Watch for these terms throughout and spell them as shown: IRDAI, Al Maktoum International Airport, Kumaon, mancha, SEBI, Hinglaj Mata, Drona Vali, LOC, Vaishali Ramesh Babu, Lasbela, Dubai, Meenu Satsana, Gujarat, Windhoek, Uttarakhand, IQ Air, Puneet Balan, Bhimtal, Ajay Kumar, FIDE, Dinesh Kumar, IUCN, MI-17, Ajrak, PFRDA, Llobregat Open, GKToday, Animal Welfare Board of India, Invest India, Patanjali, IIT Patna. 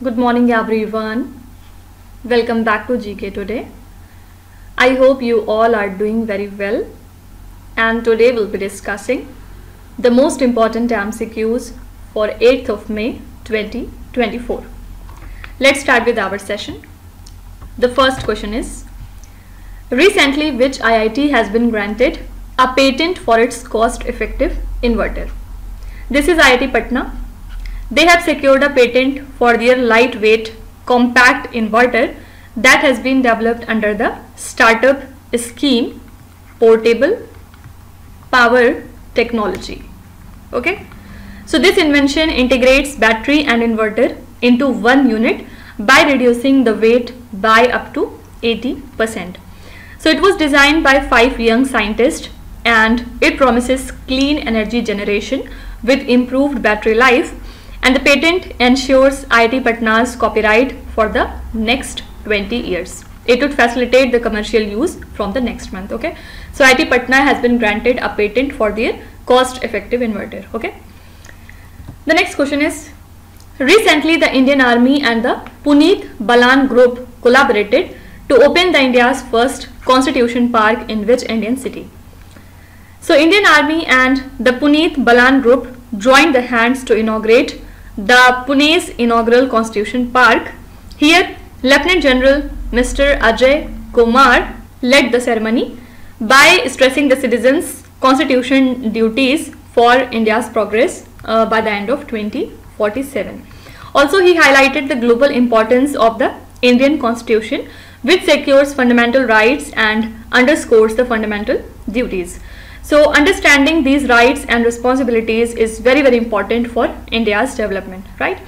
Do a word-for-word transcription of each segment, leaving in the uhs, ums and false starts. Good morning everyone. Welcome back to G K today. I hope you all are doing very well. And today we'll be discussing the most important M C Qs for eighth of May twenty twenty-four. Let's start with our session. The first question is, recently which I I T has been granted a patent for its cost-effective inverter? This is I I T Patna. They have secured a patent for their lightweight compact inverter that has been developed under the startup scheme portable power technology. Okay, so this invention integrates battery and inverter into one unit by reducing the weight by up to eighty percent. So it was designed by five young scientists and it promises clean energy generation with improved battery life. And the patent ensures I I T Patna's copyright for the next twenty years. It would facilitate the commercial use from the next month. Okay, so I I T Patna has been granted a patent for their cost-effective inverter. Okay, the next question is, recently the Indian Army and the Puneet Balan group collaborated to open the India's first Constitution Park in which Indian city? So Indian Army and the Puneet Balan group joined the hands to inaugurate the Pune's inaugural Constitution Park. Here, Lieutenant General Mister Ajay Kumar led the ceremony by stressing the citizens' constitution duties for India's progress uh, by the end of twenty forty-seven. Also, he highlighted the global importance of the Indian Constitution, which secures fundamental rights and underscores the fundamental duties. So, understanding these rights and responsibilities is very, very important for India's development, right?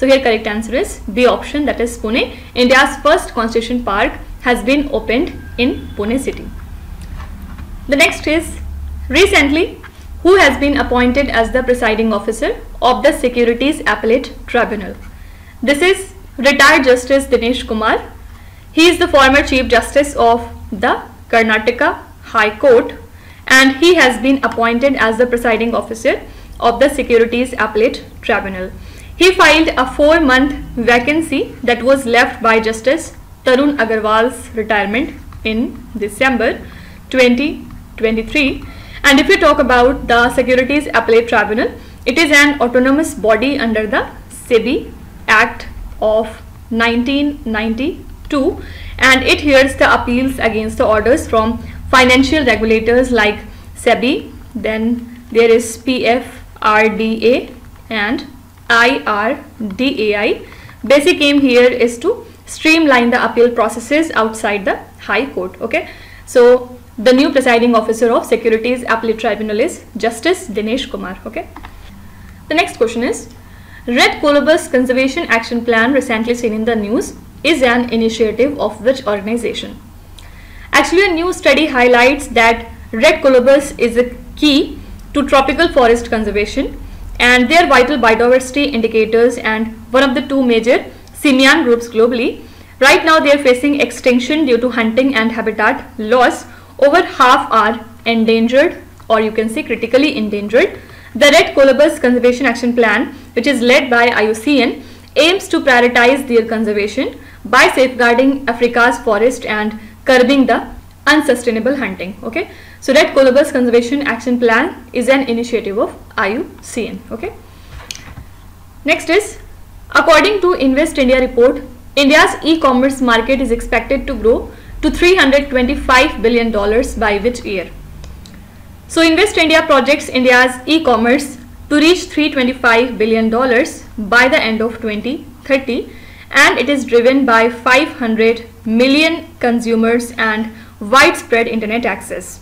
So, here correct answer is B option, that is Pune. India's first Constitution Park has been opened in Pune city. The next is, recently, who has been appointed as the presiding officer of the Securities Appellate Tribunal? This is retired Justice Dinesh Kumar. He is the former Chief Justice of the Karnataka High Court, and he has been appointed as the presiding officer of the Securities Appellate Tribunal. He filed a four month vacancy that was left by Justice Tarun Agarwal's retirement in December twenty twenty-three. And if you talk about the Securities Appellate Tribunal, it is an autonomous body under the SEBI Act of nineteen ninety-two, and it hears the appeals against the orders from financial regulators like SEBI, then there is P F R D A and I R D A I. Basic aim here is to streamline the appeal processes outside the High Court. Okay, so the new presiding officer of Securities Appellate Tribunal is Justice Dinesh Kumar. Okay, the next question is, Red Colobus Conservation Action Plan, recently seen in the news, is an initiative of which organization? Actually, a new study highlights that red colobus is a key to tropical forest conservation, and their vital biodiversity indicators, and one of the two major simian groups globally. Right now, they are facing extinction due to hunting and habitat loss. Over half are endangered, or you can say critically endangered. The Red Colobus Conservation Action Plan, which is led by I U C N, aims to prioritize their conservation by safeguarding Africa's forest and curbing the unsustainable hunting. Okay, so Red Colobus Conservation Action Plan is an initiative of I U C N. Okay, next is, according to Invest India report, India's e-commerce market is expected to grow to three hundred twenty-five billion dollars by which year? So Invest India projects India's e-commerce to reach three hundred twenty-five billion dollars by the end of twenty thirty, and it is driven by five hundred million consumers and widespread internet access.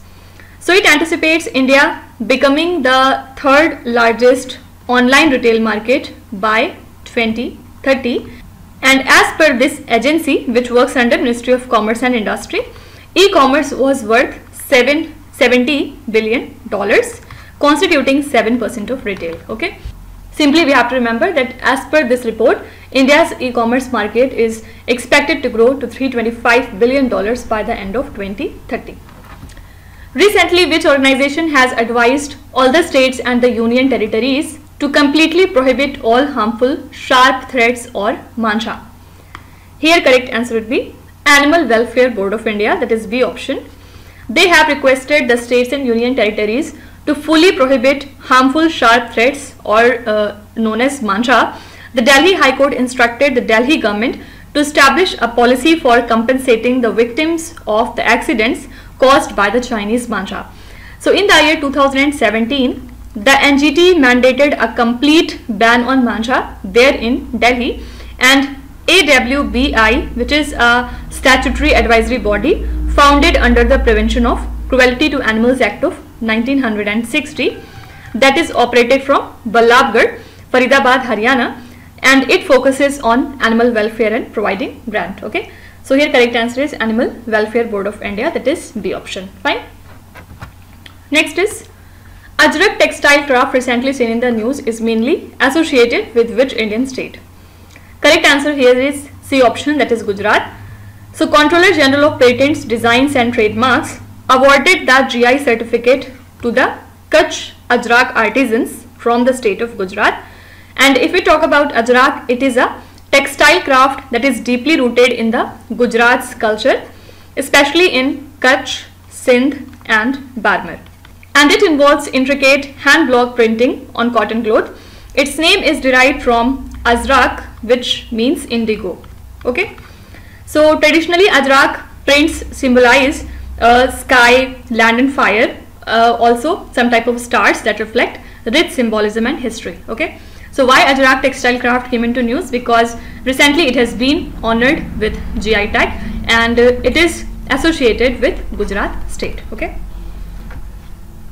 So it anticipates India becoming the third largest online retail market by twenty thirty. And as per this agency, which works under Ministry of Commerce and Industry, e-commerce was worth seven hundred seventy billion dollars, constituting seven percent of retail. Okay, simply we have to remember that as per this report, India's e-commerce market is expected to grow to three hundred twenty-five billion dollars by the end of twenty thirty. Recently, which organization has advised all the states and the union territories to completely prohibit all harmful, sharp threats or mancha? Here correct answer would be Animal Welfare Board of India, that is B option. They have requested the states and union territories to fully prohibit harmful sharp threats or uh, known as mancha. The Delhi High Court instructed the Delhi government to establish a policy for compensating the victims of the accidents caused by the Chinese mancha. So in the year two thousand seventeen, the N G T mandated a complete ban on mancha there in Delhi, and A W B I, which is a statutory advisory body founded under the Prevention of Cruelty to Animals Act of nineteen sixty, that is operated from Ballabgarh, Faridabad, Haryana, and it focuses on animal welfare and providing grant. Okay, so here correct answer is Animal Welfare Board of India, that is B option. Fine. Next is Ajrak textile craft recently seen in the news is mainly associated with which Indian state? Correct answer here is C option, that is Gujarat. So Controller General of Patents, Designs and Trademarks awarded the G I certificate to the Kutch Ajrak artisans from the state of Gujarat. And if we talk about Ajrak, it is a textile craft that is deeply rooted in the Gujarat's culture, especially in Kutch, Sindh and Barmer. And it involves intricate hand block printing on cotton cloth. Its name is derived from Ajrak, which means indigo. Okay. So traditionally Ajrak prints symbolize uh, sky, land and fire, uh, also some type of stars that reflect rich symbolism and history. Okay. So why Ajrak textile craft came into news? Because recently it has been honored with G I tag and uh, it is associated with Gujarat state. Okay.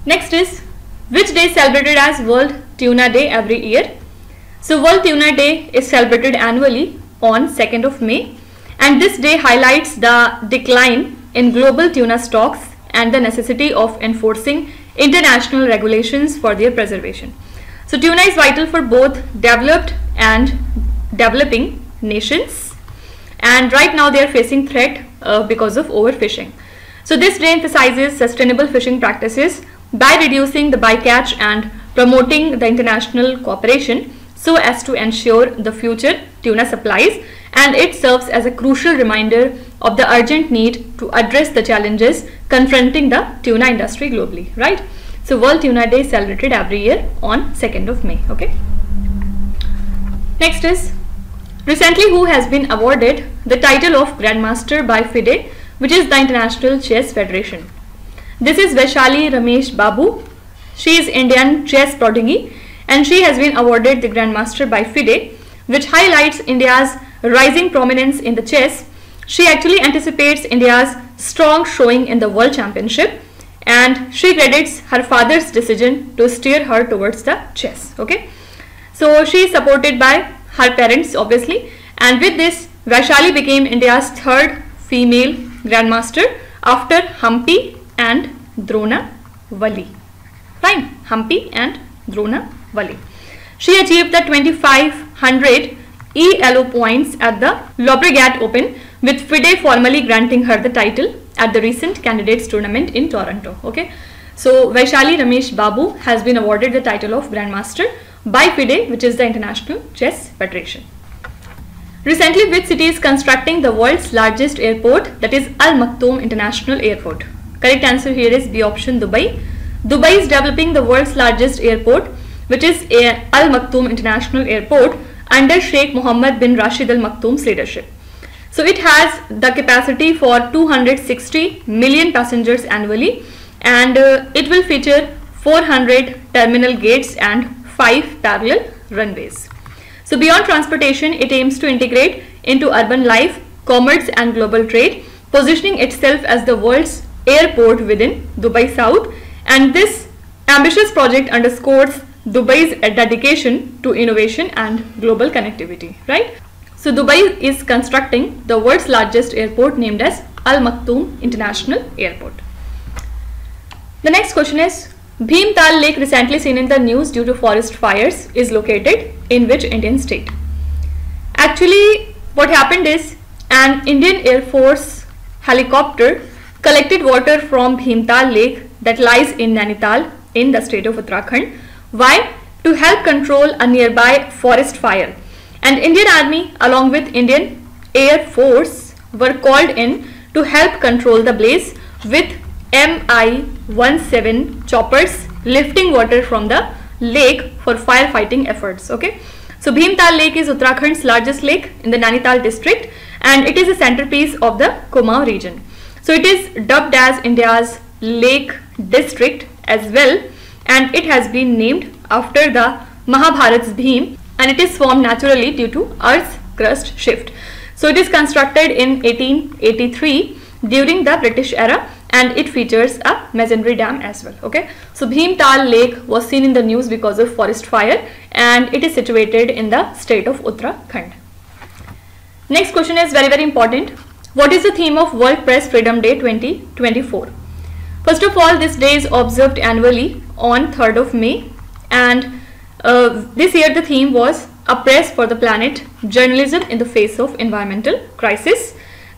Next is which day is celebrated as World Tuna Day every year? So World Tuna Day is celebrated annually on second of May, and this day highlights the decline in global tuna stocks and the necessity of enforcing international regulations for their preservation. So tuna is vital for both developed and developing nations, and right now they are facing threat uh, because of overfishing. So this day emphasizes sustainable fishing practices by reducing the bycatch and promoting the international cooperation so as to ensure the future tuna supplies, and it serves as a crucial reminder of the urgent need to address the challenges confronting the tuna industry globally, right? So World Tuna Day is celebrated every year on second of May. Okay. Next is recently who has been awarded the title of Grandmaster by FIDE, which is the International Chess Federation. This is Vaishali Ramesh Babu. She is Indian chess prodigy and she has been awarded the Grandmaster by FIDE, which highlights India's rising prominence in the chess. She actually anticipates India's strong showing in the World Championship, and she credits her father's decision to steer her towards the chess. Okay, so she is supported by her parents obviously, and with this Vaishali became India's third female grandmaster after Hampi and Drona Vali. Fine, Hampi and Drona Vali. She achieved the twenty-five hundred E L O points at the Llobregat Open, with FIDE formally granting her the title at the recent candidates tournament in Toronto. Okay, so Vaishali Ramesh Babu has been awarded the title of Grandmaster by FIDE, which is the International Chess Federation. Recently, which city is constructing the world's largest airport, that is Al Maktoum International Airport? Correct answer here is B option, Dubai. Dubai is developing the world's largest airport, which is Al Maktoum International Airport, under Sheikh Mohammed bin Rashid Al Maktoum's leadership. So it has the capacity for two hundred sixty million passengers annually, and uh, it will feature four hundred terminal gates and five parallel runways. So beyond transportation, it aims to integrate into urban life, commerce and global trade, positioning itself as the world's airport within Dubai South, and this ambitious project underscores Dubai's dedication to innovation and global connectivity, right? So Dubai is constructing the world's largest airport named as Al Maktoum International Airport. The next question is Bhimtal Lake, recently seen in the news due to forest fires, is located in which Indian state? Actually, what happened is an Indian Air Force helicopter collected water from Bhimtal Lake that lies in Nainital in the state of Uttarakhand. Why? to help control a nearby forest fire, and Indian Army along with Indian Air Force were called in to help control the blaze with M I seventeen choppers lifting water from the lake for firefighting efforts. Okay, so Bhimtal Lake is Uttarakhand's largest lake in the Nainital district, and it is a centerpiece of the Kumaon region. So it is dubbed as India's Lake District as well, and it has been named after the Mahabharat's Bhim, and it is formed naturally due to Earth's crust shift. So it is constructed in eighteen eighty-three during the British era, and it features a masonry dam as well. Okay, so Bhimtal Lake was seen in the news because of forest fire, and it is situated in the state of Uttarakhand. Next question is very very important. What is the theme of World Press Freedom Day twenty twenty-four? First of all, this day is observed annually on third of May, and uh, this year the theme was A Press for the Planet, Journalism in the Face of Environmental Crisis.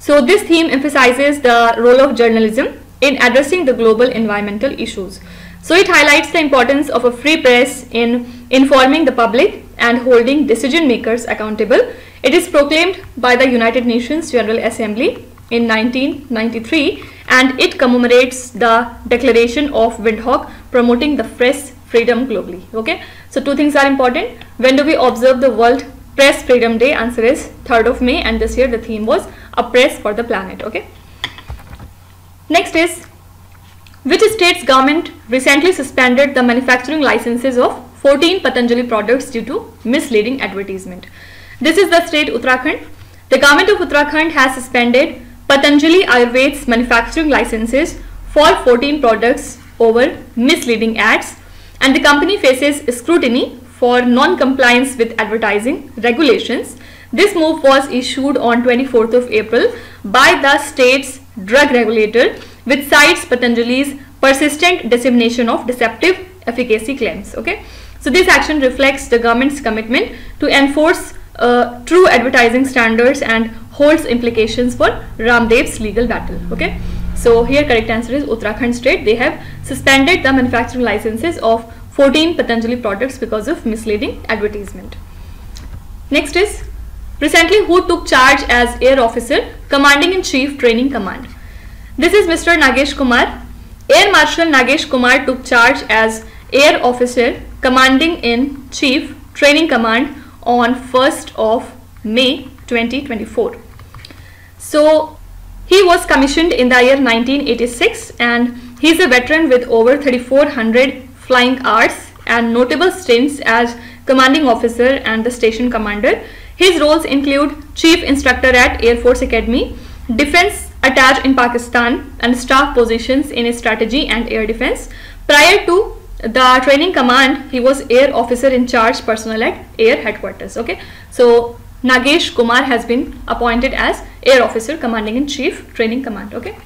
So this theme emphasizes the role of journalism in addressing the global environmental issues. So it highlights the importance of a free press in informing the public and holding decision makers accountable. It is proclaimed by the United Nations General Assembly in nineteen ninety-three, and it commemorates the Declaration of Windhoek promoting the press freedom globally. Okay, so two things are important. When do we observe the World Press Freedom Day? Answer is third of May, and this year the theme was A Press for the Planet. Okay, next is, which state's government recently suspended the manufacturing licenses of fourteen Patanjali products due to misleading advertisement? This is the state Uttarakhand. The government of Uttarakhand has suspended Patanjali Ayurved's manufacturing licenses for fourteen products over misleading ads, and the company faces scrutiny for non-compliance with advertising regulations. This move was issued on twenty-fourth of April by the state's drug regulator, which cites Patanjali's persistent dissemination of deceptive efficacy claims. Okay, so this action reflects the government's commitment to enforce uh, true advertising standards and holds implications for Ramdev's legal battle. Okay, so here correct answer is Uttarakhand state. They have suspended the manufacturing licenses of fourteen Patanjali products because of misleading advertisement. Next is, recently who took charge as Air Officer Commanding in Chief Training Command? This is Mister Nagesh Kumar. Air Marshal Nagesh Kumar took charge as Air Officer Commanding in Chief Training Command on first of May twenty twenty-four. So he was commissioned in the year nineteen eighty-six, and he is a veteran with over thirty-four hundred flying hours and notable stints as commanding officer and the station commander. His roles include chief instructor at Air Force Academy, defense attached in Pakistan, and staff positions in strategy and air defense. Prior to the training command, he was air officer in charge personnel at air headquarters. Okay, so Nagesh Kumar has been appointed as Air Officer Commanding in Chief Training Command. Okay,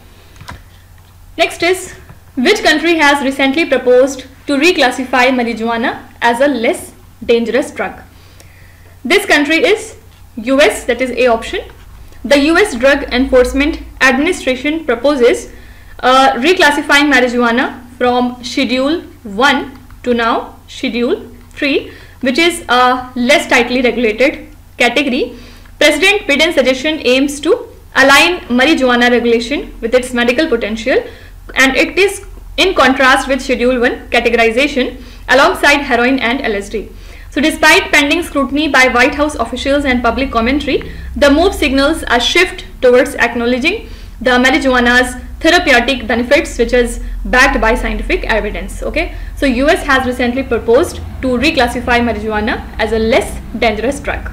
next is, which country has recently proposed to reclassify marijuana as a less dangerous drug? This country is U S, that is A option. The U S Drug Enforcement Administration proposes uh, reclassifying marijuana from Schedule one to now Schedule three, which is a less tightly regulated category. President Biden's suggestion aims to align marijuana regulation with its medical potential, and it is in contrast with Schedule one categorization alongside heroin and L S D. So despite pending scrutiny by White House officials and public commentary, the move signals a shift towards acknowledging the marijuana's therapeutic benefits, which is backed by scientific evidence. Okay, so U S has recently proposed to reclassify marijuana as a less dangerous drug.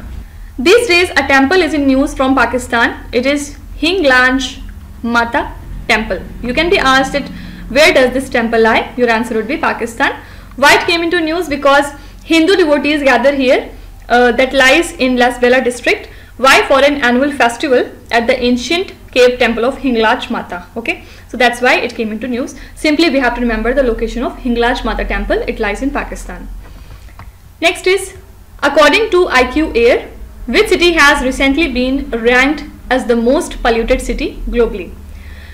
These days a temple is in news from Pakistan. It is Hinglaj Mata temple. You can be asked it, where does this temple lie? Your answer would be Pakistan. Why it came into news? Because Hindu devotees gather here, uh, that lies in Lasbela district. Why? For an annual festival at the ancient cave temple of Hinglaj Mata. Okay, so that's why it came into news. Simply we have to remember the location of Hinglaj Mata temple. It lies in Pakistan. Next is, according to I Q Air, which city has recently been ranked as the most polluted city globally?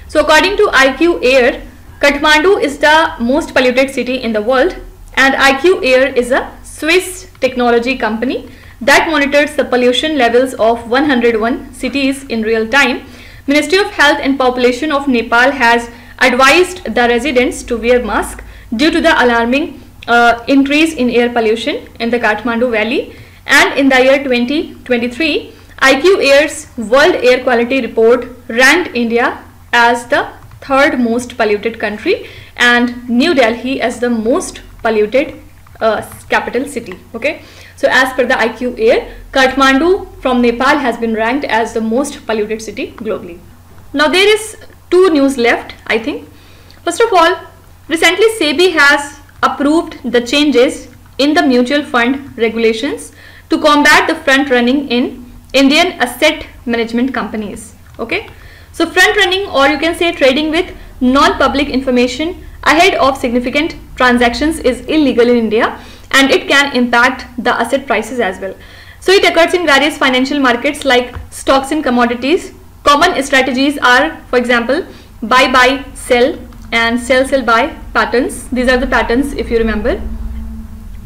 So according to I Q Air, Kathmandu is the most polluted city in the world, and I Q Air is a Swiss technology company that monitors the pollution levels of one hundred one cities in real time. Ministry of Health and Population of Nepal has advised the residents to wear mask due to the alarming uh, increase in air pollution in the Kathmandu Valley. And in the year twenty twenty-three, I Q Air's World Air Quality Report ranked India as the third most polluted country and New Delhi as the most polluted uh, capital city. Okay. So as per the I Q Air, Kathmandu from Nepal has been ranked as the most polluted city globally. Now there is two news left, I think. First of all, recently SEBI has approved the changes in the mutual fund regulations to combat the front running in Indian asset management companies. Okay. So front running, or you can say trading with non-public information ahead of significant transactions, is illegal in India, and it can impact the asset prices as well. So it occurs in various financial markets like stocks and commodities. Common strategies are, for example, buy buy sell and sell sell buy patterns. These are the patterns if you remember.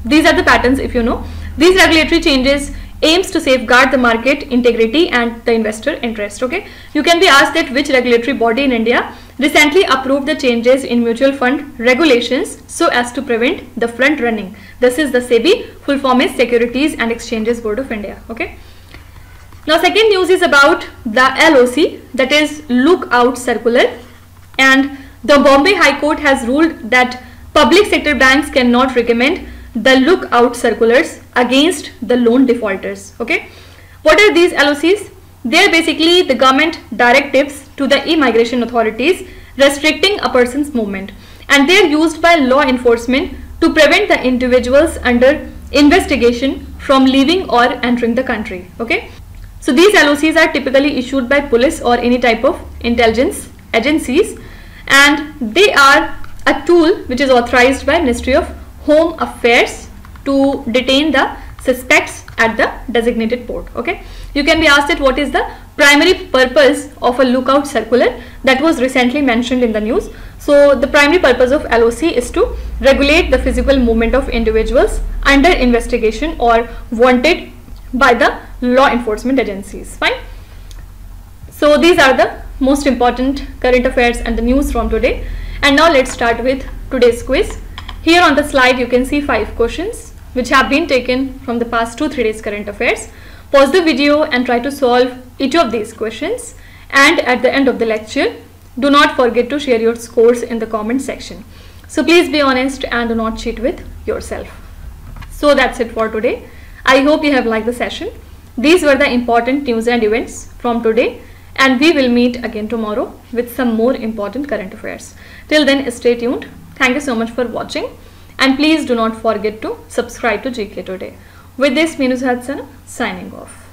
These are the patterns if you know. These regulatory changes aims to safeguard the market integrity and the investor interest. Okay, you can be asked that which regulatory body in India recently approved the changes in mutual fund regulations so as to prevent the front running. This is the SEBI, full form is Securities and Exchanges Board of India. Okay. Now second news is about the L O C, that is Lookout Circular, and the Bombay High Court has ruled that public sector banks cannot recommend the lookout circulars against the loan defaulters. Okay, what are these L O Cs? They are basically the government directives to the immigration authorities restricting a person's movement, and they are used by law enforcement to prevent the individuals under investigation from leaving or entering the country. Okay, so these L O Cs are typically issued by police or any type of intelligence agencies, and they are a tool which is authorized by Ministry of Home Affairs to detain the suspects at the designated port. Okay, you can be asked that what is the primary purpose of a lookout circular that was recently mentioned in the news. So the primary purpose of L O C is to regulate the physical movement of individuals under investigation or wanted by the law enforcement agencies. Fine. So these are the most important current affairs and the news from today. And now let's start with today's quiz. Here on the slide you can see five questions which have been taken from the past two three days current affairs. Pause the video and try to solve each of these questions, and at the end of the lecture do not forget to share your scores in the comment section. So please be honest and do not cheat with yourself. So that's it for today. I hope you have liked the session. These were the important news and events from today, and we will meet again tomorrow with some more important current affairs. Till then, stay tuned. Thank you so much for watching, and please do not forget to subscribe to G K Today. With this, Meenu Satsana signing off.